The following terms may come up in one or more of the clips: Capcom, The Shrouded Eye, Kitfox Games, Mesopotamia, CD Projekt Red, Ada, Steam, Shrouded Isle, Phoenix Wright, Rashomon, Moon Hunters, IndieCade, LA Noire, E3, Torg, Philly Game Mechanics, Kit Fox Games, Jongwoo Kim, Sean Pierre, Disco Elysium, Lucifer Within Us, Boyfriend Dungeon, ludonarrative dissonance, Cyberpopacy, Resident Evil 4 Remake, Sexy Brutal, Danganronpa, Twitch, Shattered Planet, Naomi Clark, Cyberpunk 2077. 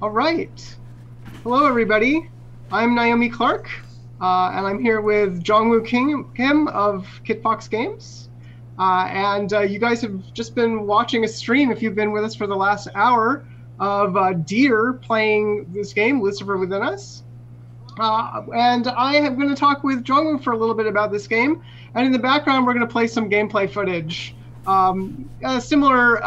All right. Hello, everybody. I'm Naomi Clark, and I'm here with Jongwoo Kim of Kit Fox Games. And you guys have just been watching a stream, if you've been with us for the last hour, of Deer playing this game, Lucifer Within Us. And I am going to talk with Jongwoo for a little bit about this game. And in the background, we're going to play some gameplay footage. Similar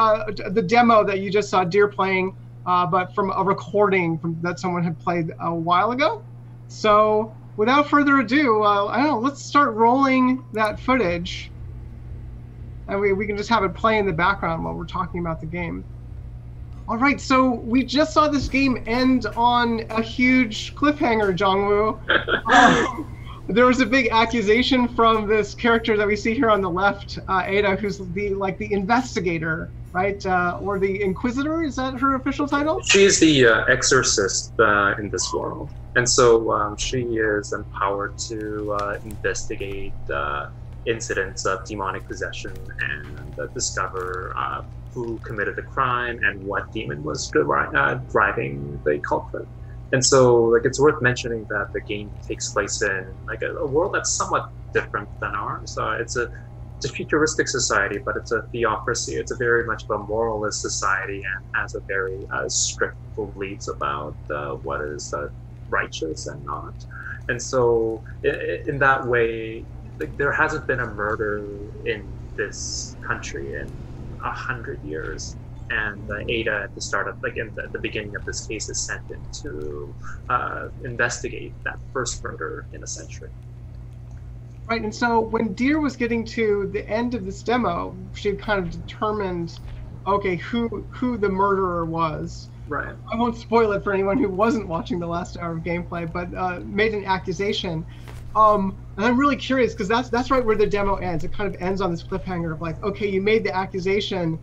the demo that you just saw Deer playing, but from a recording that someone had played a while ago. So without further ado, I don't know, let's start rolling that footage. And we can just have it play in the background while we're talking about the game. All right, so we just saw this game end on a huge cliffhanger, Jongwoo. There was a big accusation from this character that we see here on the left, Ada, who's the investigator, right? Or the Inquisitor, is that her official title? She is the exorcist in this world. And so she is empowered to investigate incidents of demonic possession and discover who committed the crime and what demon was driving the culprit. And so, it's worth mentioning that the game takes place in a world that's somewhat different than ours. It's a futuristic society, but it's a theocracy. It's a very much of a moralist society and has a very strict beliefs about what is righteous and not. And so, in that way, there hasn't been a murder in this country in 100 years. And Ada, at the start of, at the beginning of this case, is sent in to investigate that first murder in a century. Right, and so when Deer was getting to the end of this demo, she had kind of determined, okay, who the murderer was. Right. I won't spoil it for anyone who wasn't watching the last hour of gameplay, but made an accusation. And I'm really curious because that's right where the demo ends. It kind of ends on this cliffhanger of okay, you made the accusation.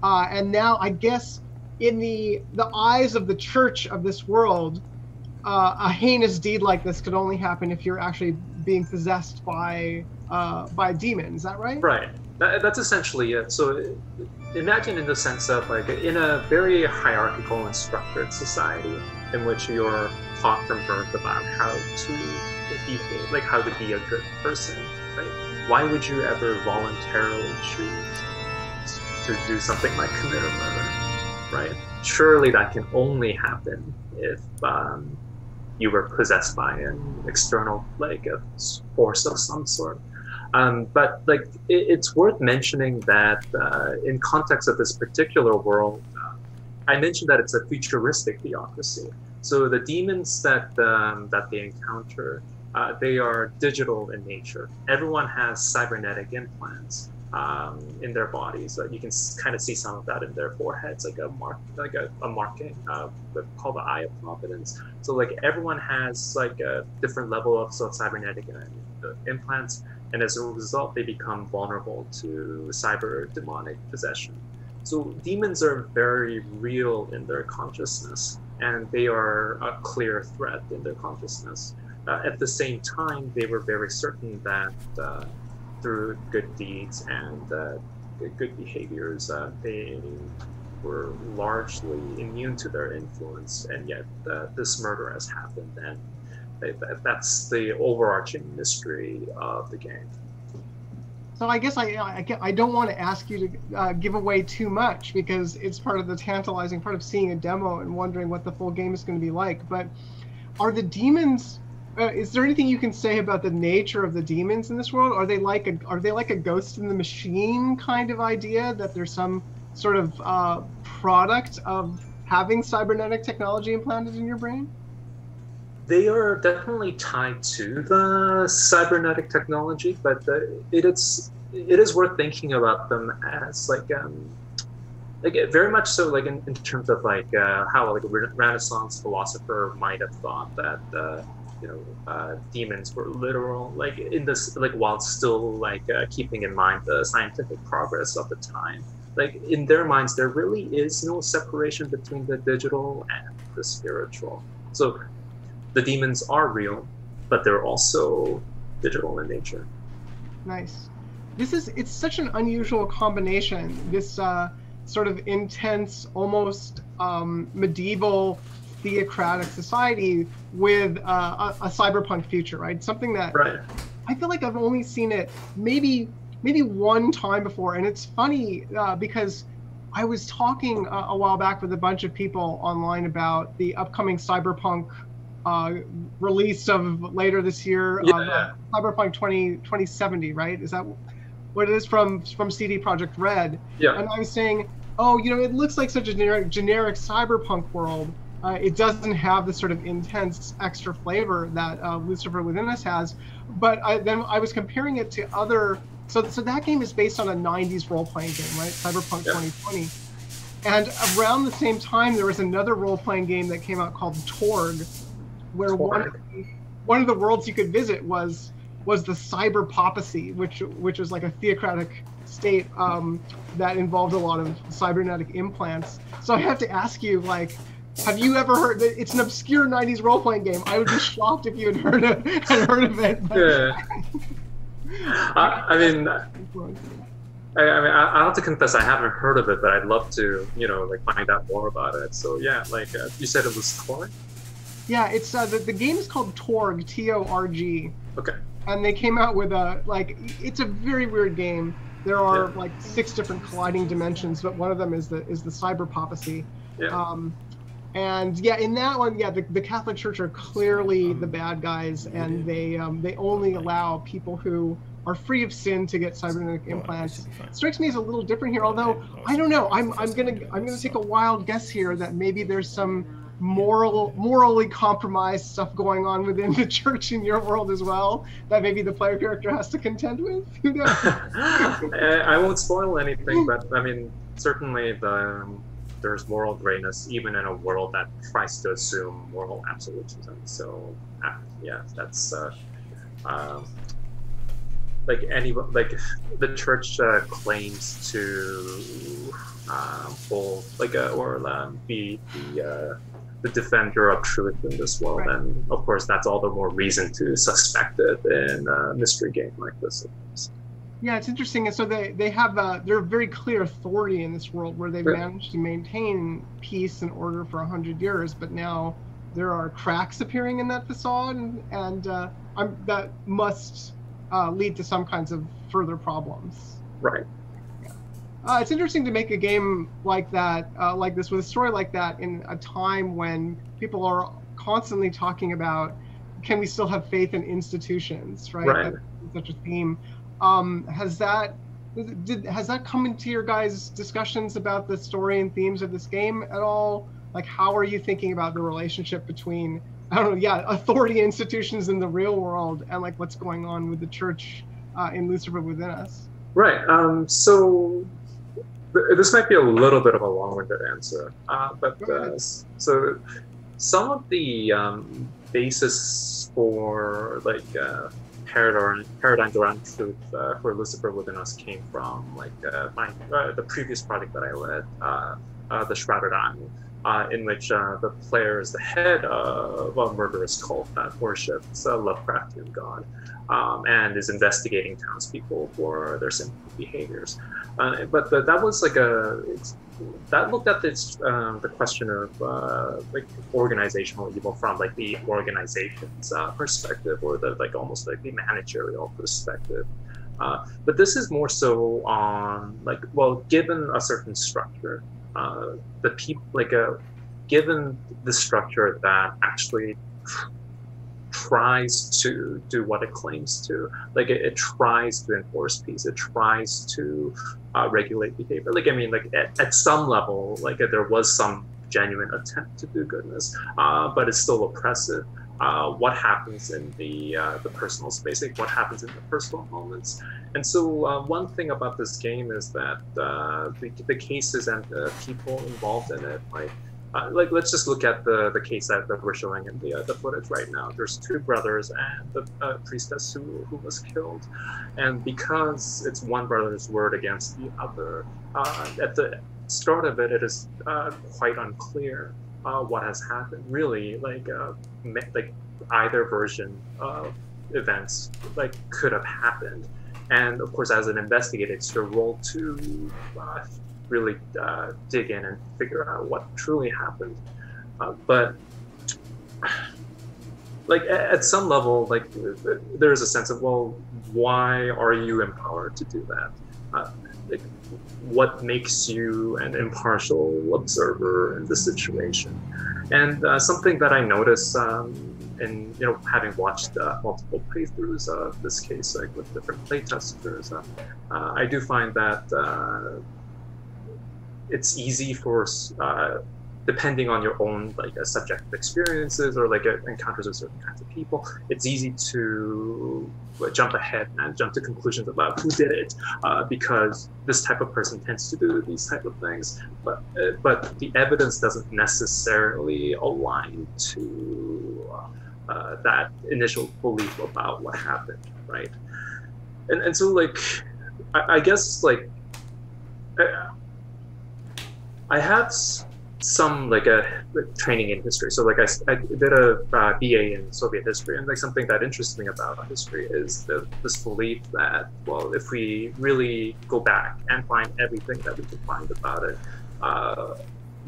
And now, I guess, in the eyes of the church of this world, a heinous deed like this could only happen if you're actually being possessed by demons. Is that right? Right. That's essentially it. So imagine in the sense of in a very hierarchical and structured society in which you're taught from birth about how to behave, how to be a good person, right? Why would you ever voluntarily choose to do something like commit a murder, right? Surely that can only happen if you were possessed by an external, a force of some sort. But it's worth mentioning that in context of this particular world, I mentioned that it's a futuristic theocracy. So the demons that that they encounter, they are digital in nature. Everyone has cybernetic implants in their bodies. You can kind of see some of that in their foreheads, a marking called the Eye of Providence. So everyone has a different level of cybernetic implants, and as a result, they become vulnerable to cyber demonic possession. So demons are very real in their consciousness, and they are a clear threat in their consciousness. At the same time, they were very certain that through good deeds and good behaviors, they were largely immune to their influence, and yet this murder has happened, and that's the overarching mystery of the game. So I guess I don't want to ask you to give away too much because it's part of the tantalizing part of seeing a demo and wondering what the full game is going to be like, but are the demons... is there anything you can say about the nature of the demons in this world? Are they like a ghost in the machine kind of idea that there's some sort of product of having cybernetic technology implanted in your brain? They are definitely tied to the cybernetic technology, but it is worth thinking about them as very much so, in terms of how a Renaissance philosopher might have thought that. Demons were literal, in this, while still keeping in mind the scientific progress of the time. In their minds, there really is no separation between the digital and the spiritual. So the demons are real, but they're also digital in nature. Nice. It's such an unusual combination. This sort of intense, almost medieval theocratic society with a cyberpunk future, right? Something that I feel like I've only seen it maybe one time before. And it's funny because I was talking a while back with a bunch of people online about the upcoming cyberpunk release of later this year, Cyberpunk 2077, right? Is that what it is, from CD Projekt Red? Yeah. And I was saying, oh, you know, it looks like such a generic cyberpunk world. It doesn't have the sort of intense extra flavor that Lucifer Within Us has. But then I was comparing it to other. So that game is based on a 90s role-playing game, right? Cyberpunk 2020. And around the same time, there was another role-playing game that came out called Torg, where one of the worlds you could visit was the Cyberpopacy, which was like a theocratic state that involved a lot of cybernetic implants. So I have to ask you, like, have you ever heard that? It's an obscure 90s role-playing game. I would be shocked if you had heard of it. But yeah. I mean, I have to confess, I haven't heard of it, but I'd love to, you know, like, find out more about it. So yeah, like you said, it was Torg. Yeah, it's the game is called Torg, T-O-R-G. Okay. And they came out with a, like, it's a very weird game. There are like 6 different colliding dimensions, but one of them is the cyberpopacy. Yeah. And yeah, in that one, yeah, the Catholic Church are clearly the bad guys, and they only allow people who are free of sin to get cybernetic implants. It strikes me as a little different here, although I don't know. I'm gonna take a wild guess here that maybe there's some morally compromised stuff going on within the church in your world as well that maybe the player character has to contend with. Who knows? I won't spoil anything, but I mean, certainly the. There's moral grayness even in a world that tries to assume moral absolutism. So yeah, that's like the church claims to hold like be the defender of truth in this world, and of course that's all the more reason to suspect it in a mystery game like this. Yeah, it's interesting. And so they have they're a very clear authority in this world where they've managed to maintain peace and order for 100 years, but now there are cracks appearing in that facade, and that must lead to some kinds of further problems. Right. Yeah. It's interesting to make a game like that, like this, with a story like that in a time when people are constantly talking about, can we still have faith in institutions, right? Right. That's such a theme. Has that come into your guys' discussions about the story and themes of this game at all? Like, how are you thinking about the relationship between, I don't know, yeah, authority institutions in the real world and like what's going on with the church in Lucifer Within Us? Right. So this might be a little bit of a long-winded answer, so some of the basis for like. Paradigms around truth for Lucifer Within Us came from like the previous project that I led, The Shrouded Eye, in which the player is the head of a murderous cult that worships a Lovecraftian god and is investigating townspeople for their sinful behaviors. But that was like that looked at this the question of like organizational evil from like the organization's perspective, or the like almost like the managerial perspective. But this is more so on like, well, given a certain structure, given the structure that actually tries to do what it claims to, like it tries to enforce peace, it tries to regulate behavior. Like, I mean, like at some level, like there was some genuine attempt to do goodness, but it's still oppressive. What happens in the personal space? Like, what happens in the personal moments? And so one thing about this game is that the cases and the people involved in it, like let's just look at the case that we're showing in the footage right now. There's 2 brothers and the priestess who was killed, and because it's one brother's word against the other, at the start of it, it is quite unclear what has happened. Really, like either version of events like could have happened, and of course, as an investigator, it's your role to really dig in and figure out what truly happened. But like at some level, like there is a sense of, well, why are you empowered to do that? Like, what makes you an impartial observer in this situation? And something that I notice, in having watched multiple playthroughs of this case, like with different playtesters, I do find that it's easy for, depending on your own like subjective experiences or like encounters with certain kinds of people, it's easy to jump ahead and jump to conclusions about who did it, because this type of person tends to do these type of things. But the evidence doesn't necessarily align to that initial belief about what happened, right? And so like, I guess like, I have some like a training in history. So like I did a BA in Soviet history, and like something that interests me about history is this belief that, well, if we really go back and find everything that we can find about it,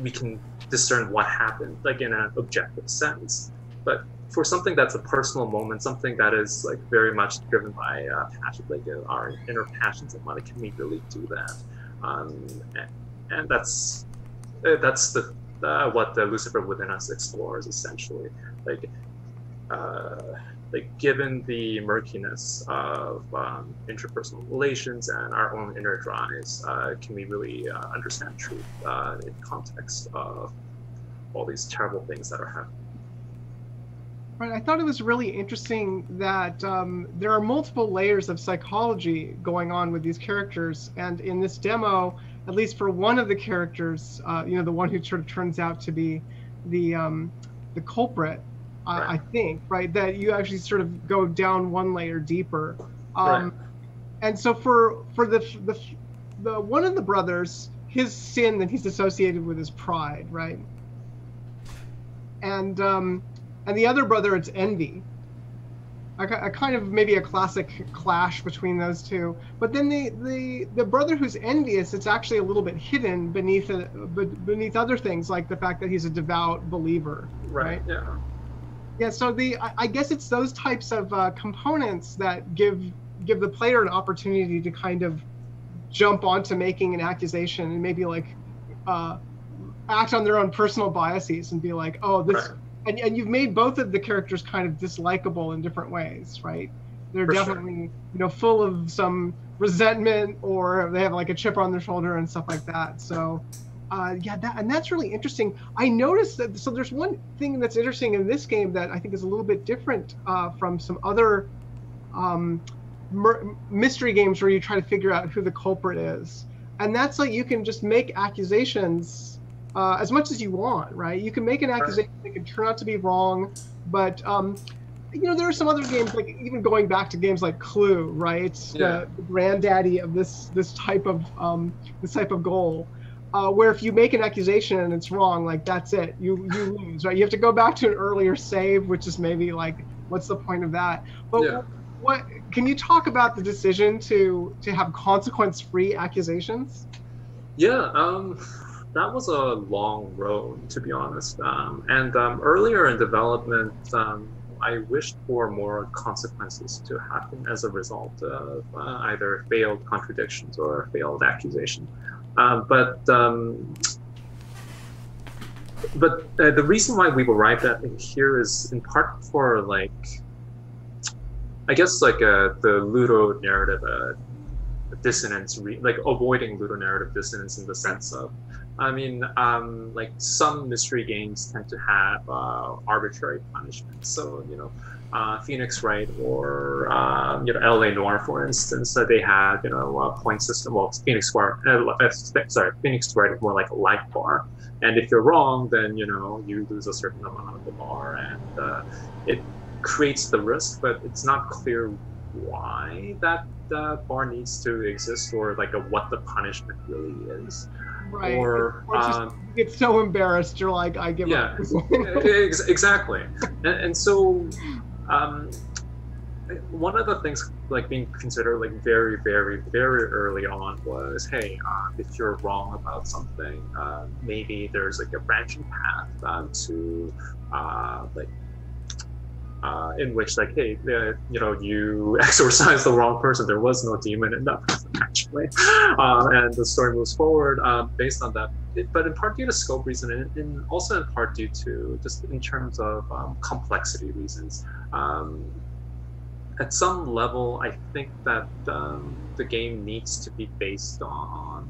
we can discern what happened, like in an objective sense. But for something that's a personal moment, something that is like very much driven by passion, like our inner passions and money, can we really do that? And that's the what the Lucifer Within Us explores, essentially. Like given the murkiness of interpersonal relations and our own inner drives, can we really understand truth in context of all these terrible things that are happening? Right. I thought it was really interesting that there are multiple layers of psychology going on with these characters, and in this demo, at least for one of the characters, the one who sort of turns out to be the culprit, right. I think, right? That you actually sort of go down one layer deeper. Right. And so for the one of the brothers, his sin that he's associated with is pride, right? And the other brother, it's envy. A kind of maybe a classic clash between those two. But then the brother who's envious, it's actually a little bit hidden beneath beneath other things, like the fact that he's a devout believer. Right. Yeah. Yeah. So I guess it's those types of components that give the player an opportunity to kind of jump onto making an accusation and maybe like act on their own personal biases and be like, oh, this. Right. And you've made both of the characters kind of dislikable in different ways, right? They're for definitely, sure. Full of some resentment, or they have like a chip on their shoulder and stuff like that. So, yeah, that's really interesting. I noticed that. So there's one thing that's interesting in this game that I think is a little bit different from some other mystery games where you try to figure out who the culprit is, and that's like you can just make accusations. As much as you want, right? You can make an accusation that can turn out to be wrong, but there are some other games, like even going back to games like Clue, right? It's the granddaddy of this type of goal, where if you make an accusation and it's wrong, like that's it, you lose, right? You have to go back to an earlier save, which is maybe like, what's the point of that? But what can you talk about the decision to have consequence-free accusations? Yeah. That was a long road, to be honest. Earlier in development, I wished for more consequences to happen as a result of either failed contradictions or failed accusation. But the reason why we've arrived at it here is in part for like, I guess like the ludonarrative dissonance, like avoiding ludonarrative dissonance in the sense of, like some mystery games tend to have arbitrary punishments. So, Phoenix Wright or, LA Noire, for instance, they had, a point system. Well, Phoenix Wright is more like a life bar. And if you're wrong, then, you lose a certain amount of the bar. And it creates the risk, but it's not clear why that bar needs to exist, or like what the punishment really is. Right. Or you get so embarrassed, you're like, I give up. Yeah, exactly. And so one of the things like being considered like very, very, very early on was, hey, if you're wrong about something, maybe there's like a branching path to in which like, hey, you know, you exorcised the wrong person. There was no demon in that person, actually. And the story moves forward based on that. But in part due to scope reason, and also in part due to just in terms of complexity reasons. At some level, I think that the game needs to be based on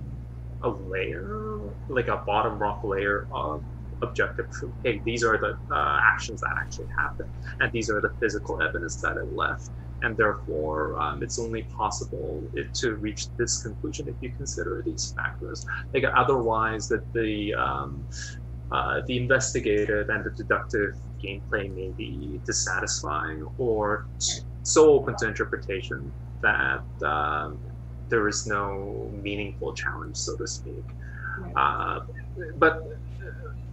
a layer, like a bottom rock layer of objective truth. Hey, these are the actions that actually happened, and these are the physical evidence that it left. And therefore, it's only possible to reach this conclusion if you consider these factors. Like, otherwise, that the investigative and the deductive gameplay may be dissatisfying or so open to interpretation that there is no meaningful challenge, so to speak.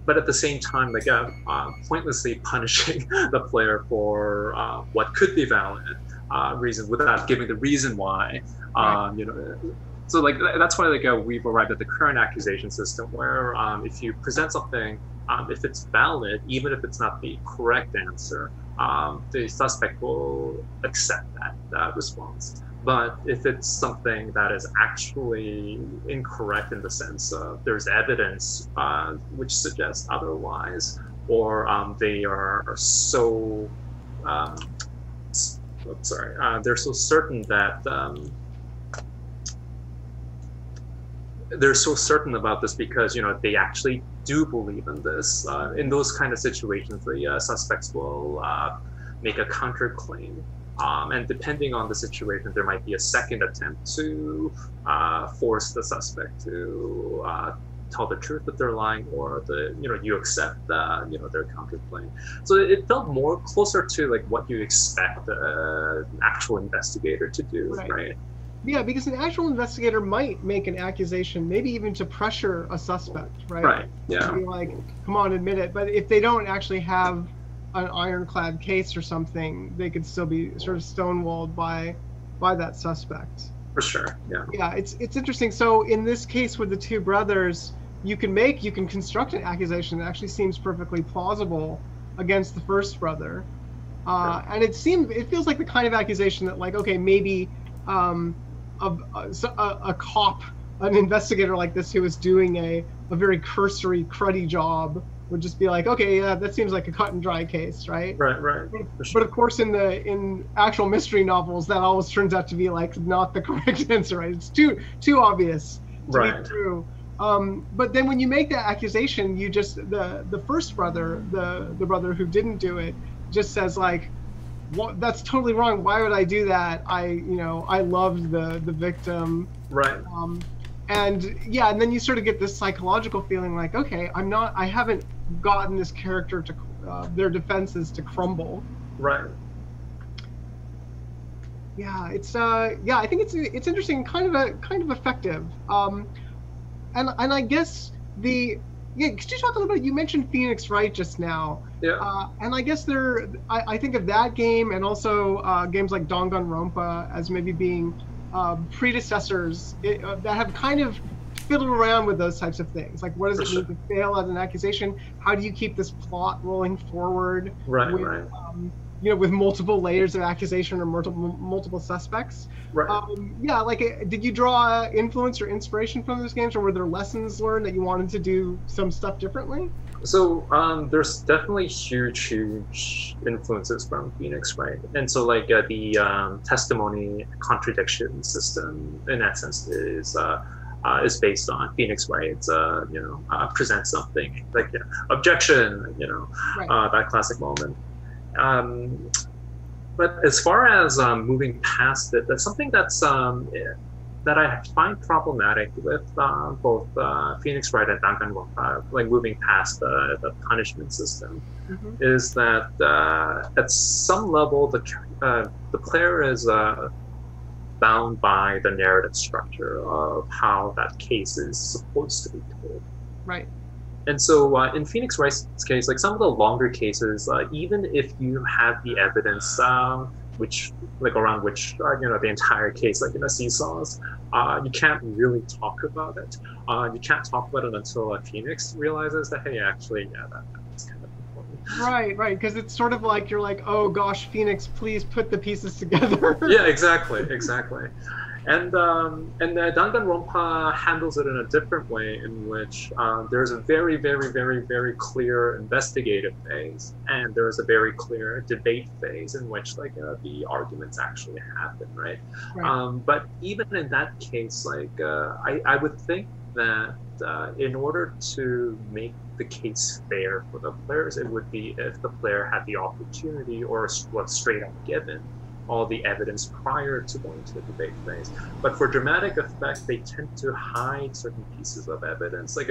But at the same time, like pointlessly punishing the player for what could be valid reason without giving the reason why, you know. So like that's why like we've arrived at the current accusation system, where if you present something, if it's valid, even if it's not the correct answer, the suspect will accept that response. But if it's something that is actually incorrect in the sense of there's evidence which suggests otherwise, or they are so they're so certain that they're so certain about this because, you know, they actually do believe in this. In those kind of situations, the suspects will make a counterclaim. And depending on the situation, there might be a second attempt to force the suspect to tell the truth that they're lying, or the, you know, you accept that, you know, their counterclaim. So it felt more closer to like what you expect an actual investigator to do, right? Yeah, because an actual investigator might make an accusation, maybe even to pressure a suspect, right? Right, yeah. Be like, come on, admit it. But if they don't actually have an ironclad case or something, they could still be sort of stonewalled by that suspect. For sure, yeah. Yeah, it's interesting. So in this case with the two brothers, you can construct an accusation that actually seems perfectly plausible against the first brother. And it feels like the kind of accusation that, like, okay, maybe a cop, an investigator like this who is doing a very cursory, cruddy job would just be like, okay, yeah, that seems like a cut and dry case, right? Right. But of course, in actual mystery novels, that always turns out to be like not the correct answer, right? It's too obvious to be true. But then when you make that accusation, you just the first brother, the brother who didn't do it, just says like, what, that's totally wrong. Why would I do that? I loved the victim. Right. And yeah, and then you sort of get this psychological feeling like, okay, I haven't gotten this character to their defenses to crumble. Right. Yeah, it's yeah, I think it's interesting, kind of effective. And I guess could you talk a little bit? You mentioned Phoenix Wright just now. Yeah. And I guess I think of that game and also games like Danganronpa as maybe being predecessors that have kind of fiddled around with those types of things. Like, what does it mean to fail at an accusation? How do you keep this plot rolling forward? Right. You know, with multiple layers of accusation or multiple suspects. Right. Yeah. Like, did you draw influence or inspiration from those games, or were there lessons learned that you wanted to do some stuff differently? So there's definitely huge influences from Phoenix, right? And so like the testimony contradiction system, in that sense, is based on Phoenix Wright's, you know, present something like, you know, objection, you know, that classic moment. But as far as moving past it, that's something that's that I find problematic with both Phoenix Wright and Danganronpa, like moving past the punishment system, is that at some level the player is bound by the narrative structure of how that case is supposed to be told. Right. And so in Phoenix Wright's case, like some of the longer cases, even if you have the evidence which the entire case seesaws. You can't really talk about it. You can't talk about it until Phoenix realizes that, hey, actually, yeah, that's kind of important. Right, right, because it's sort of like you're like, oh gosh, Phoenix, please put the pieces together. Yeah, exactly, exactly. And Danganronpa handles it in a different way, in which there's a very clear investigative phase, and there's a very clear debate phase in which the arguments actually happen, right? But even in that case, I would think that in order to make the case fair for the players, it would be if the player had the opportunity or was straight up given all the evidence prior to going to the debate phase. But for dramatic effect, they tend to hide certain pieces of evidence. So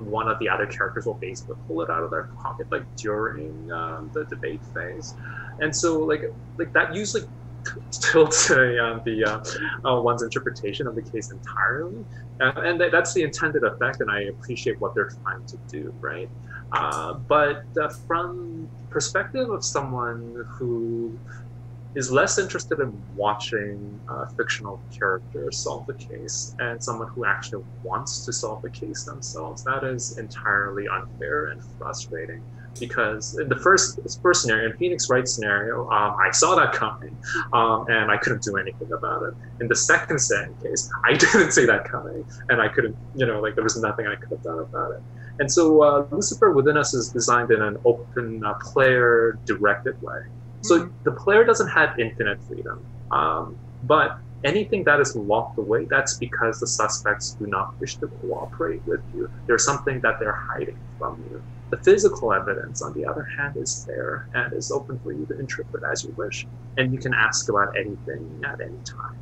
one of the other characters will basically pull it out of their pocket during the debate phase, and so that usually tilts one's interpretation of the case entirely, and that's the intended effect. And I appreciate what they're trying to do, right? But from perspective of someone who is less interested in watching a fictional character solve the case, and someone who actually wants to solve the case themselves, that is entirely unfair and frustrating. Because in the first scenario, in Phoenix Wright scenario, I saw that coming, and I couldn't do anything about it. In the second case, I didn't see that coming, and I couldn't, there was nothing I could have done about it. And so Lucifer Within Us is designed in an open, player-directed way. So the player doesn't have infinite freedom, but anything that is locked away, that's because the suspects do not wish to cooperate with you. There's something that they're hiding from you. The physical evidence, on the other hand, is there and is open for you to interpret as you wish, and you can ask about anything at any time.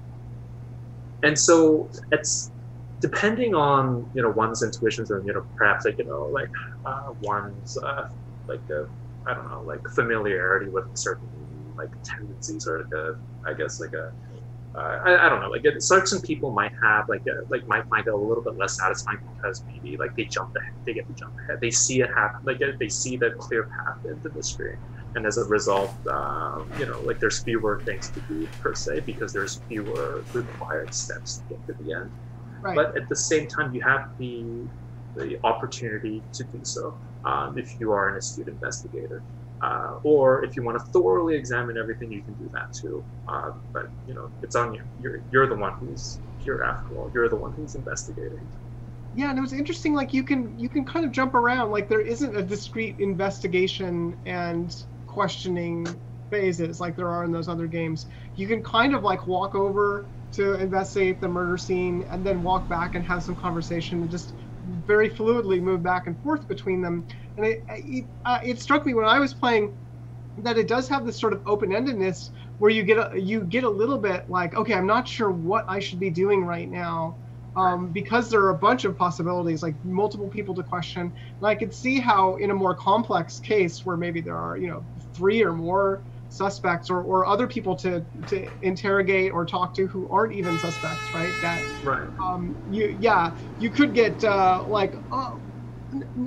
And so it's depending on one's intuitions and perhaps one's familiarity with certain tendencies or certain people might have might find it a little bit less satisfying because maybe they get to jump ahead, they see it happen, they see the clear path into mystery, and as a result there's fewer things to do per se because there's fewer required steps to get to the end. Right. But at the same time, you have the opportunity to do so if you are an astute investigator, or if you want to thoroughly examine everything, you can do that too. But it's on you. You're the one who's here after all. You're the one who's investigating. Yeah, and it was interesting. You can kind of jump around. There isn't a discrete investigation and questioning phases like there are in those other games. You can kind of walk over to investigate the murder scene and then walk back and have some conversation and just very fluidly move back and forth between them. And it struck me when I was playing that it does have this sort of open-endedness where you get a little bit okay, I'm not sure what I should be doing right now, because there are a bunch of possibilities, multiple people to question. And I could see how in a more complex case where maybe there are 3 or more suspects or other people to interrogate or talk to who aren't even suspects, right? You could get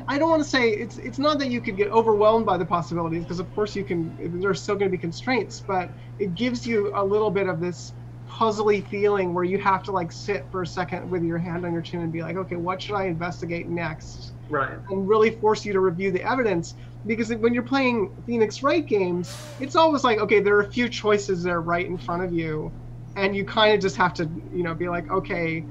I don't want to say it's not that you could get overwhelmed by the possibilities, because of course you can, there's still going to be constraints, but it gives you a little bit of this puzzly feeling where you have to sit for a second with your hand on your chin and be okay, what should I investigate next? Right. And really force you to review the evidence. Because when you're playing Phoenix Wright games, it's always okay, there are a few choices there right in front of you, and you kind of just have to, be okay,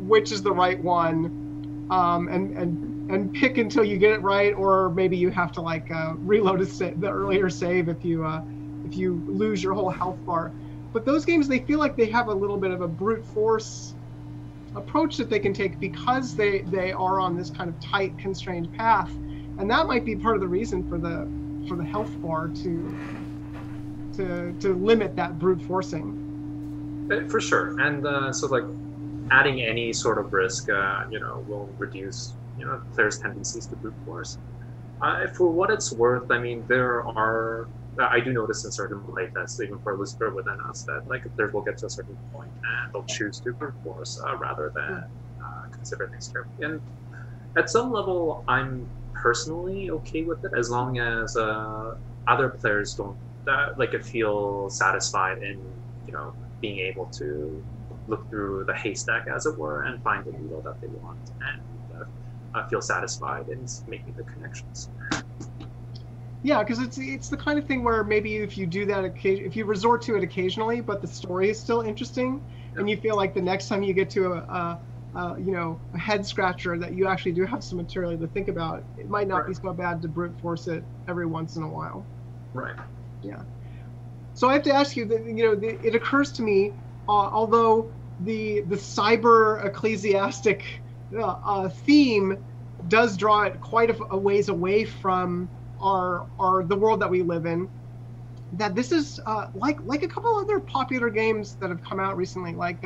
which is the right one, and pick until you get it right, or maybe you have to reload the earlier save if you lose your whole health bar. But those games, they feel like they have a little bit of a brute force approach that they can take because they are on this kind of tight, constrained path. And that might be part of the reason for the health bar to limit that brute forcing. For sure, and so adding any sort of risk, will reduce players' tendencies to brute force. For what it's worth, I mean, there are. I do notice in certain play tests, even for Lucifer Within Us, that players will get to a certain point and they'll choose to brute force rather than consider things carefully. And at some level, I'm personally okay with it, as long as other players don't that like I feel satisfied in, you know, being able to look through the haystack, as it were, and find the needle that they want, and I feel satisfied in making the connections. Yeah, because it's the kind of thing where maybe if you do that, if you resort to it occasionally, but the story is still interesting, yeah. And you feel like the next time you get to a you know, a head scratcher, that you actually do have some material to think about. It might not be so bad to brute force it every once in a while. Right. Yeah. So I have to ask you that, you know, it occurs to me, although the cyber ecclesiastic theme does draw it quite a ways away from the world that we live in, that this is like a couple other popular games that have come out recently, like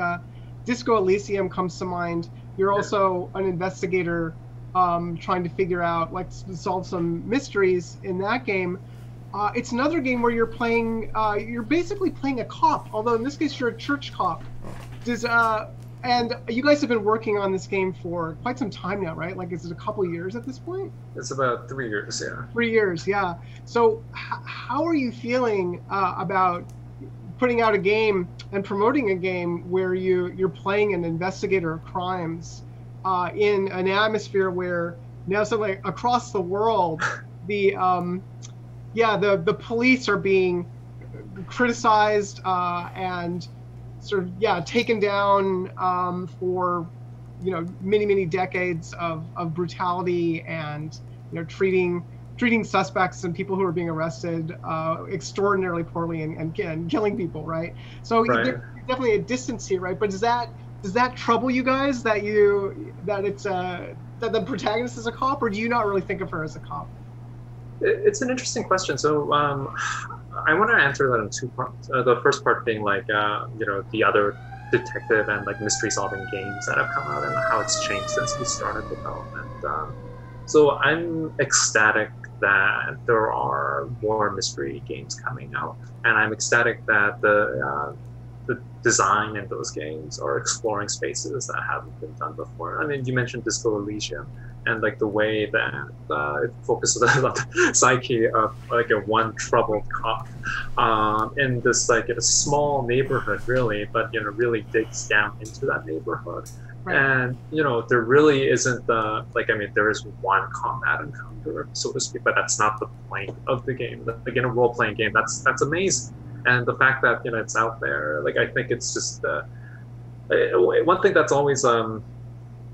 Disco Elysium comes to mind. You're also an investigator trying to figure out, like, solve some mysteries in that game. It's another game where you're playing, you're basically playing a cop, although in this case you're a church cop. And you guys have been working on this game for quite some time now, right? Like, is it a couple years at this point? It's about 3 years, yeah. 3 years, yeah. So how are you feeling about putting out a game and promoting a game where you're playing an investigator of crimes in an atmosphere where now suddenly across the world, the police are being criticized and sort of taken down for, you know, many decades of brutality, and, you know, treating suspects and people who are being arrested extraordinarily poorly and killing people, right? So there's definitely a distance here, right? But does that trouble you guys that the protagonist is a cop, or do you not really think of her as a cop? It's an interesting question. So I want to answer that in two parts. The first part being like, you know, the other detective and like mystery solving games that have come out and how it's changed since we started development. So I'm ecstatic that there are more mystery games coming out, and I'm ecstatic that the design in those games are exploring spaces that haven't been done before. I mean, you mentioned Disco Elysium, and like the way that it focuses on the psyche of like a one troubled cop in this like a small neighborhood, really, but, you know, really digs down into that neighborhood. Right. And, you know, there really isn't the, like, I mean, there is one combat encounter, so to speak, but that's not the point of the game. Like, in a role-playing game, that's amazing. And the fact that, you know, it's out there, like, I think it's just one thing that's always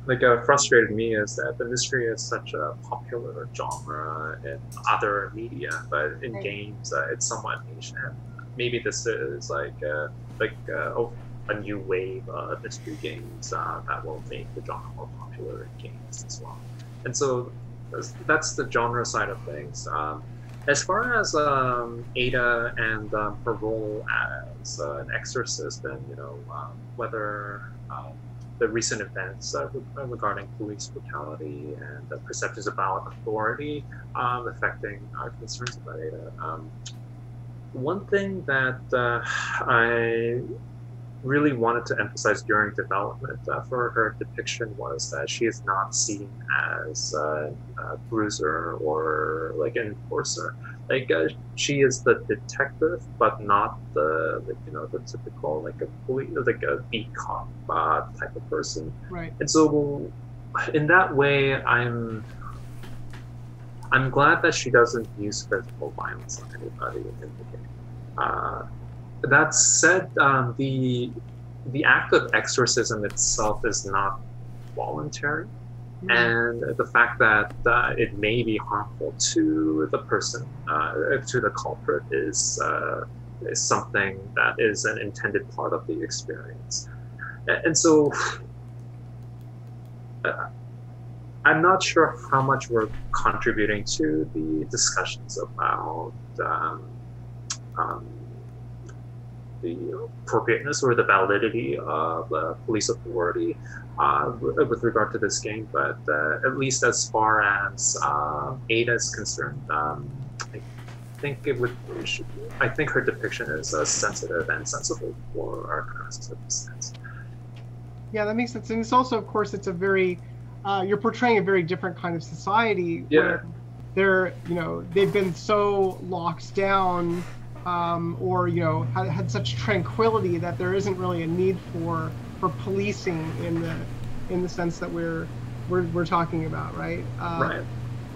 like frustrated me is that the mystery is such a popular genre in other media, but in games it's somewhat niche. And maybe this is a new wave of mystery games that will make the genre more popular in games as well. And so that's the genre side of things. As far as Ada and her role as an exorcist, and, you know, whether the recent events regarding police brutality and the perceptions about authority affecting our concerns about Ada, one thing that I really wanted to emphasize during development for her depiction was that she is not seen as a bruiser or like an enforcer. Like, she is the detective, but not the, like, you know, the typical like a police, like a beat cop type of person. Right. And so, in that way, I'm glad that she doesn't use physical violence on anybody in the game. That said, the act of exorcism itself is not voluntary, and the fact that it may be harmful to the person, to the culprit, is something that is an intended part of the experience. And so, I'm not sure how much we're contributing to the discussions about the appropriateness or the validity of police authority with regard to this game, but at least as far as Ada is concerned, I think her depiction is sensitive and sensible for our current circumstance. Yeah, that makes sense. And it's also, of course, it's a very you're portraying a very different kind of society where they've been so locked down or had such tranquility that there isn't really a need for policing in the sense that we're talking about, right? Right.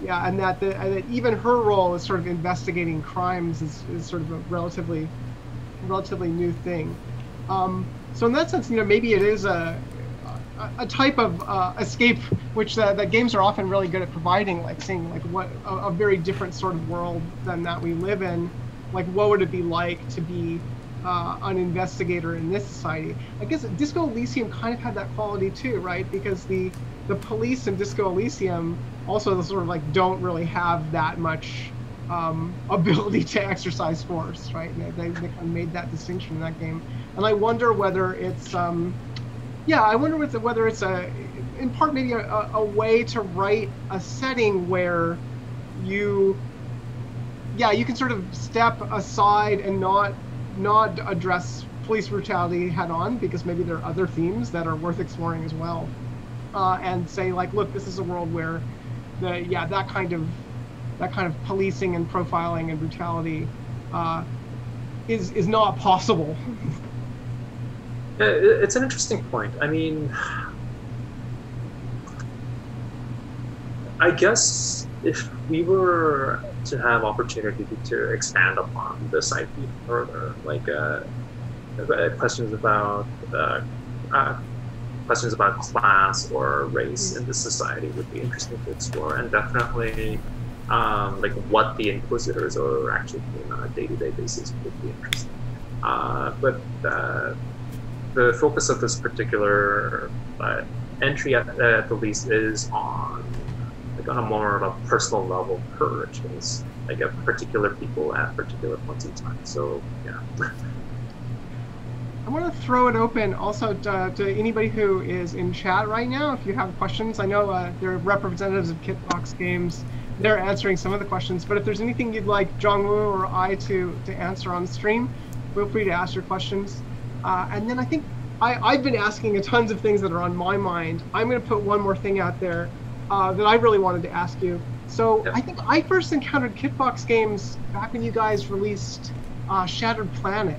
Yeah, and that even her role as sort of investigating crimes is sort of a relatively new thing. So in that sense, maybe it is a type of escape which that games are often really good at providing, like seeing like what a very different sort of world than that we live in. Like, what would it be like to be an investigator in this society? I guess Disco Elysium kind of had that quality too, right? Because the police in Disco Elysium also sort of like don't really have that much ability to exercise force, right? They kind of made that distinction in that game, and I wonder whether it's whether it's in part maybe a way to write a setting where you can sort of step aside and not address police brutality head on, because maybe there are other themes that are worth exploring as well, and say like, look, this is a world where that kind of policing and profiling and brutality is not possible. It's an interesting point. I mean, I guess if we were to have opportunity to expand upon this idea further, like questions about class or race in this society would be interesting to explore, and definitely like what the Inquisitors are actually doing on a day-to-day basis would be interesting. But the focus of this particular entry at the least is on a more of a personal level, which means like a particular people at particular points in time. So yeah. I want to throw it open also to anybody who is in chat right now. If you have questions, I know there are representatives of Kitfox Games. They're answering some of the questions, but if there's anything you'd like Jongwoo or I to answer on the stream, feel free to ask your questions. And then I think I've been asking tons of things that are on my mind. I'm going to put one more thing out there that I really wanted to ask you. So yeah. I think I first encountered Kitfox Games back when you guys released Shattered Planet.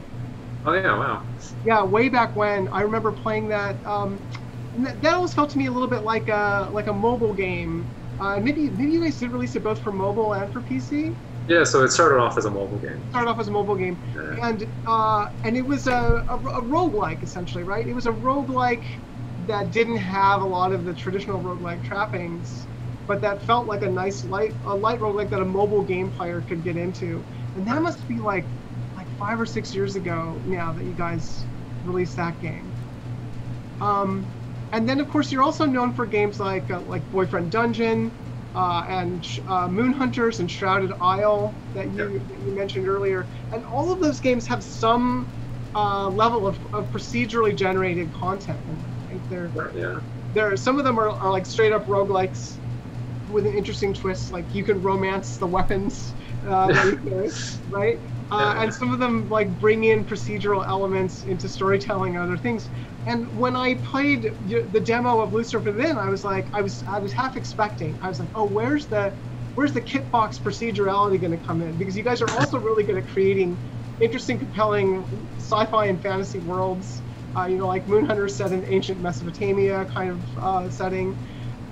Oh yeah! Wow. Yeah, way back when. I remember playing that. That always felt to me a little bit like a mobile game. Maybe you guys did release it both for mobile and for PC. Yeah, so it started off as a mobile game. Yeah. And it was a roguelike essentially, right? It was a roguelike that didn't have a lot of the traditional roguelike trappings, but that felt like a nice light roguelike that a mobile game player could get into. And that must be like 5 or 6 years ago now that you guys released that game. And then of course you're also known for games like Boyfriend Dungeon and Moon Hunters and Shrouded Isle that you mentioned earlier. And all of those games have some level of procedurally generated content. I think some of them are like straight up roguelikes with an interesting twist, like you can romance the weapons that you carry, right? And some of them like bring in procedural elements into storytelling and other things. And when I played the demo of Lucifer Within, I was half expecting. I was like, oh, where's the Kitfox procedurality going to come in? Because you guys are also really good at creating interesting, compelling sci-fi and fantasy worlds. Like Moon Hunters set in ancient Mesopotamia kind of setting,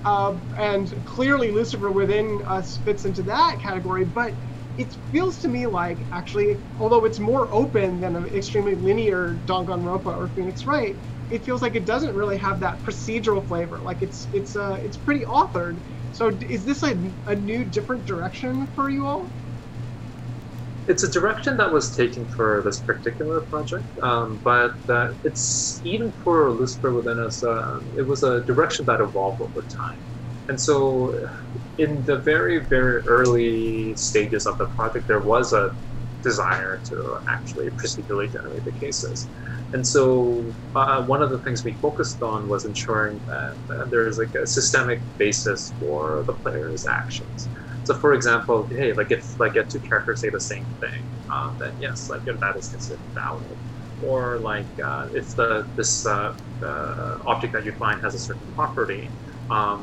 and clearly Lucifer Within fits into that category, but. It feels to me like, actually, although it's more open than an extremely linear Danganronpa or Phoenix Wright, it feels like it doesn't really have that procedural flavor. Like it's pretty authored. So is this a new, different direction for you all? It's a direction that was taken for this particular project, but it's even for Lucifer Within Us, it was a direction that evolved over time. And so in the very, very early stages of the project, there was a desire to actually procedurally generate the cases. And so one of the things we focused on was ensuring that there is like a systemic basis for the player's actions. So for example, hey, like if two characters say the same thing, then yes, like that is considered valid. Or like if this object that you find has a certain property,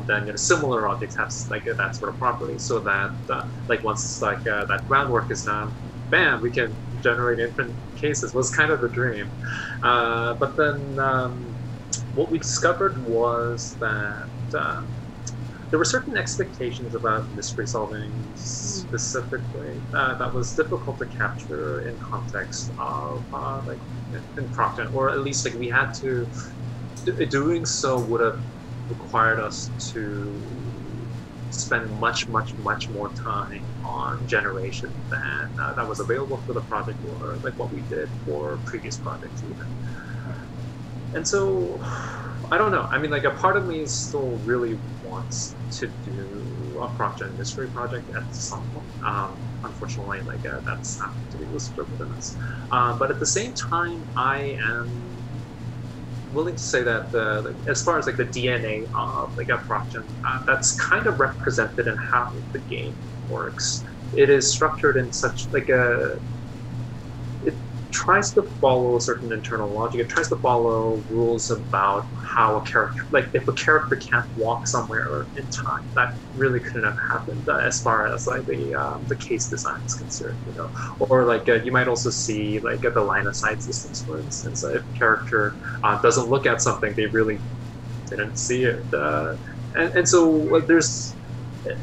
then similar objects have like that sort of property, so that like once that groundwork is done, bam, we can generate infinite cases was kind of the dream. But then what we discovered was that there were certain expectations about mystery solving specifically that was difficult to capture in context of like in content, or at least like we had to doing so would have required us to spend much more time on generation than that was available for the project, or like what we did for previous projects even. And so I don't know. I mean, like a part of me still really wants to do a project, mystery project at some point. Unfortunately, like that's not to be Lucifer Within Us. But at the same time, I am willing to say that the, like, as far as like the DNA of like a project, that's kind of represented in how the game works. It is structured in such like a. Tries to follow a certain internal logic. It tries to follow rules about how a character, like if a character can't walk somewhere in time, that really couldn't have happened as far as like the case design is concerned, you know. Or like you might also see like the line of sight systems, for instance. If a character doesn't look at something, they really didn't see it. And so there's,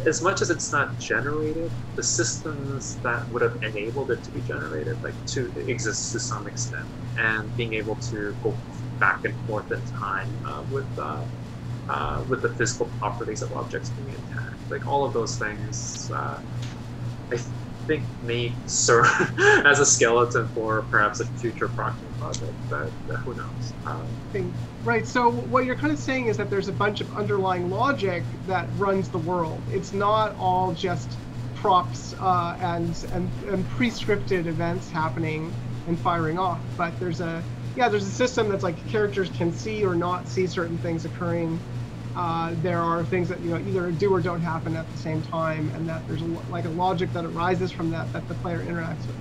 as much as it's not generated, the systems that would have enabled it to be generated, like to exist to some extent, and being able to go back and forth in time with the physical properties of objects being intact, like all of those things, I think may serve as a skeleton for perhaps a future project, but who knows. Right, so what you're kind of saying is that there's a bunch of underlying logic that runs the world. It's not all just props and pre-scripted events happening and firing off, but there's a, yeah, there's a system that's like characters can see or not see certain things occurring. There are things that, you know, either do or don't happen at the same time, and that there's like a logic that arises from that that the player interacts with.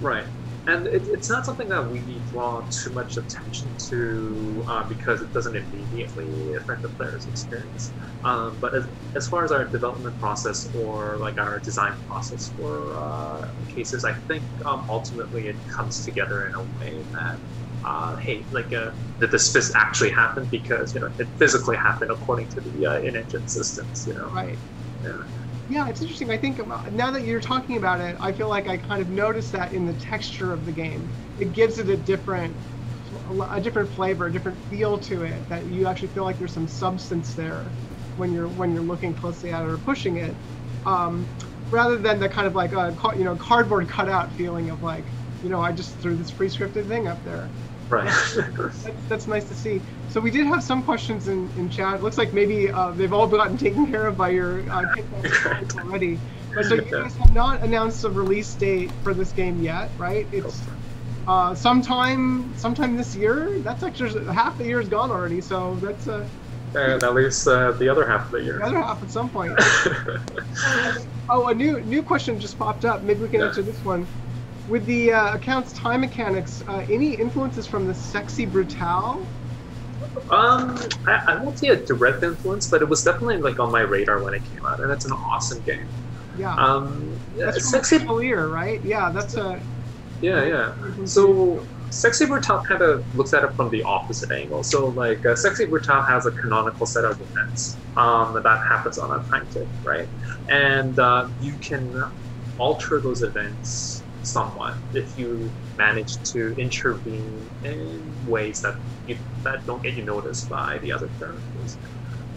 Right. And it's not something that we draw too much attention to because it doesn't immediately affect the player's experience. But as far as our development process or like our design process for cases, I think ultimately it comes together in a way that, hey, like that this actually happened because, you know, it physically happened according to the in-engine systems, you know. Right. Yeah. Yeah, it's interesting. I think now that you're talking about it, I feel like I kind of noticed that in the texture of the game. It gives it a different flavor, a different feel to it, that you actually feel like there's some substance there when you're looking closely at it or pushing it, rather than the kind of like you know, cardboard cutout feeling of like, you know, I just threw this pre-scripted thing up there. Right. That's nice to see. So we did have some questions in chat. It looks like maybe they've all gotten taken care of by your Kitfox already. But so you guys have not announced a release date for this game yet, right? It's sometime this year. That's actually half the year's gone already. So that's a. And at least the other half of the year. The other half at some point. Oh, a new question just popped up. Maybe we can answer this one. With the account's time mechanics, any influences from the Sexy Brutal? I won't say a direct influence, but it was definitely like on my radar when it came out, and it's an awesome game. Yeah. That's Sexy Brutal, right? Yeah, that's a. Yeah, yeah. So Sexy Brutal kind of looks at it from the opposite angle. So like Sexy Brutal has a canonical set of events that happens on a timetable, right? And you can alter those events somewhat if you manage to intervene in ways that don't get you noticed by the other characters.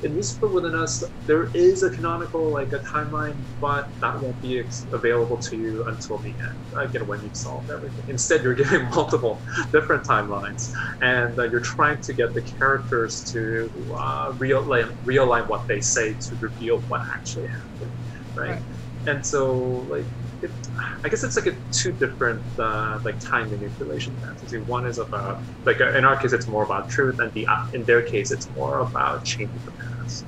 In Lucifer Within Us, there is a canonical like a timeline, but that won't be available to you until the end. Again, when you've solved everything. Instead, you're giving multiple different timelines, and you're trying to get the characters to realign what they say to reveal what actually happened, right? And so like. I guess it's like two different like time manipulation methods. One is about like in our case it's more about truth, and in their case it's more about changing the past.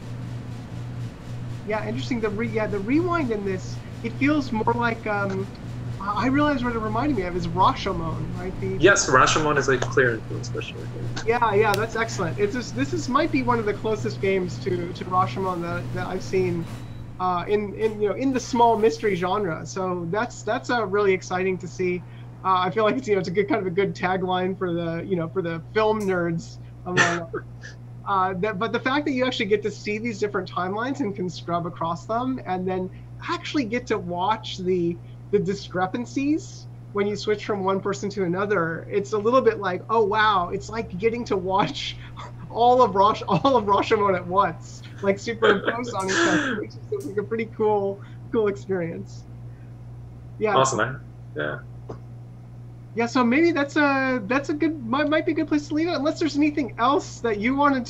Yeah, interesting. The rewind in this, it feels more like I realized what it reminded me of is Rashomon, right? Yes, Rashomon is a clear influence, especially. Yeah, that's excellent. It's just, this might be one of the closest games to Rashomon that I've seen. In the small mystery genre, so that's really exciting to see. I feel like it's, you know, it's a good kind of a good tagline for the, you know, for the film nerds. But the fact that you actually get to see these different timelines and can scrub across them, and then actually get to watch the discrepancies when you switch from one person to another, it's a little bit like, oh wow, it's like getting to watch all of Rashomon at once, like superimposed on each other, which is like a pretty cool experience. Yeah. Awesome, man. Yeah. Yeah, so maybe that's a good, might be a good place to leave it, unless there's anything else that you wanted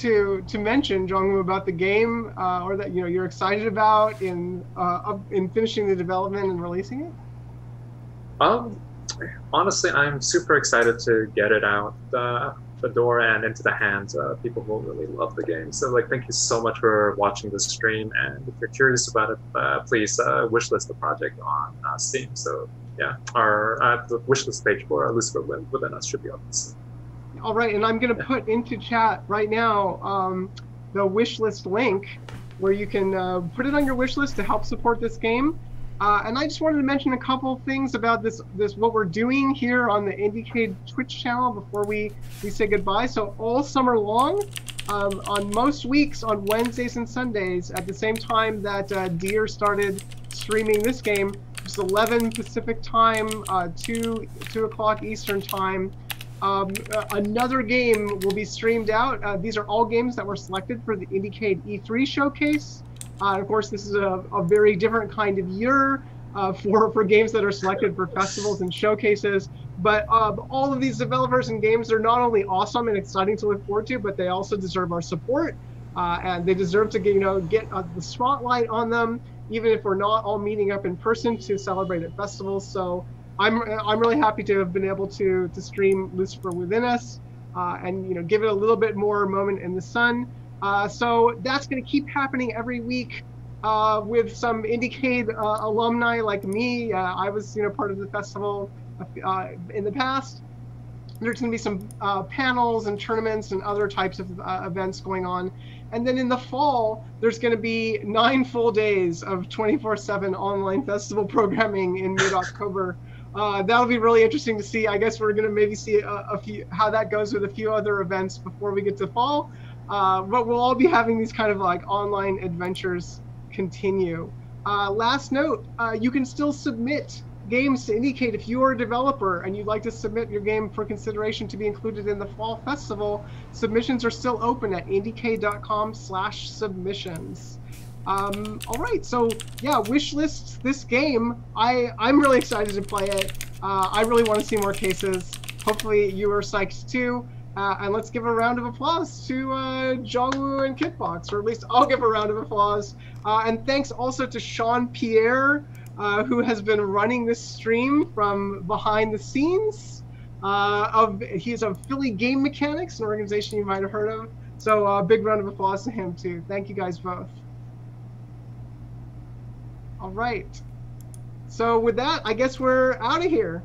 to mention, Jongwoo, about the game, or that, you know, you're excited about in finishing the development and releasing it. Honestly, I'm super excited to get it out the door and into the hands. People will really love the game. So, like, thank you so much for watching this stream. And if you're curious about it, please wishlist the project on Steam. So, yeah, our the wishlist page for Lucifer Within Us should be on this. All right, and I'm going to put into chat right now the wishlist link where you can put it on your wishlist to help support this game. And I just wanted to mention a couple things about this what we're doing here on the IndieCade Twitch channel before we say goodbye. So all summer long, on most weeks, on Wednesdays and Sundays, at the same time that Deer started streaming this game, it's 11 Pacific time, 2 o'clock Eastern time. Another game will be streamed out. These are all games that were selected for the IndieCade E3 showcase. Of course, this is a very different kind of year for games that are selected for festivals and showcases. But all of these developers and games are not only awesome and exciting to look forward to, but they also deserve our support, and they deserve to get the spotlight on them, even if we're not all meeting up in person to celebrate at festivals. So I'm really happy to have been able to stream Lucifer Within Us and give it a little bit more moment in the sun. So that's going to keep happening every week with some IndieCade alumni like me. I was part of the festival in the past. There's going to be some panels and tournaments and other types of events going on. And then in the fall, there's going to be 9 full days of 24/7 online festival programming in mid-October. That'll be really interesting to see. I guess we're going to maybe see a few, how that goes with a few other events before we get to fall. But we'll all be having these kind of like online adventures continue. Last note, you can still submit games to IndieCade. If you're a developer and you'd like to submit your game for consideration to be included in the fall festival, submissions are still open at indiecade.com/submissions. All right, so yeah, wish lists this game. I'm really excited to play it. I really want to see more cases. Hopefully you are psyched too. And let's give a round of applause to Jongwoo and Kitfox, or at least I'll give a round of applause. And thanks also to Sean Pierre, who has been running this stream from behind the scenes. He is of Philly Game Mechanics, an organization you might have heard of. So a big round of applause to him too. Thank you guys both. All right. So with that, I guess we're out of here.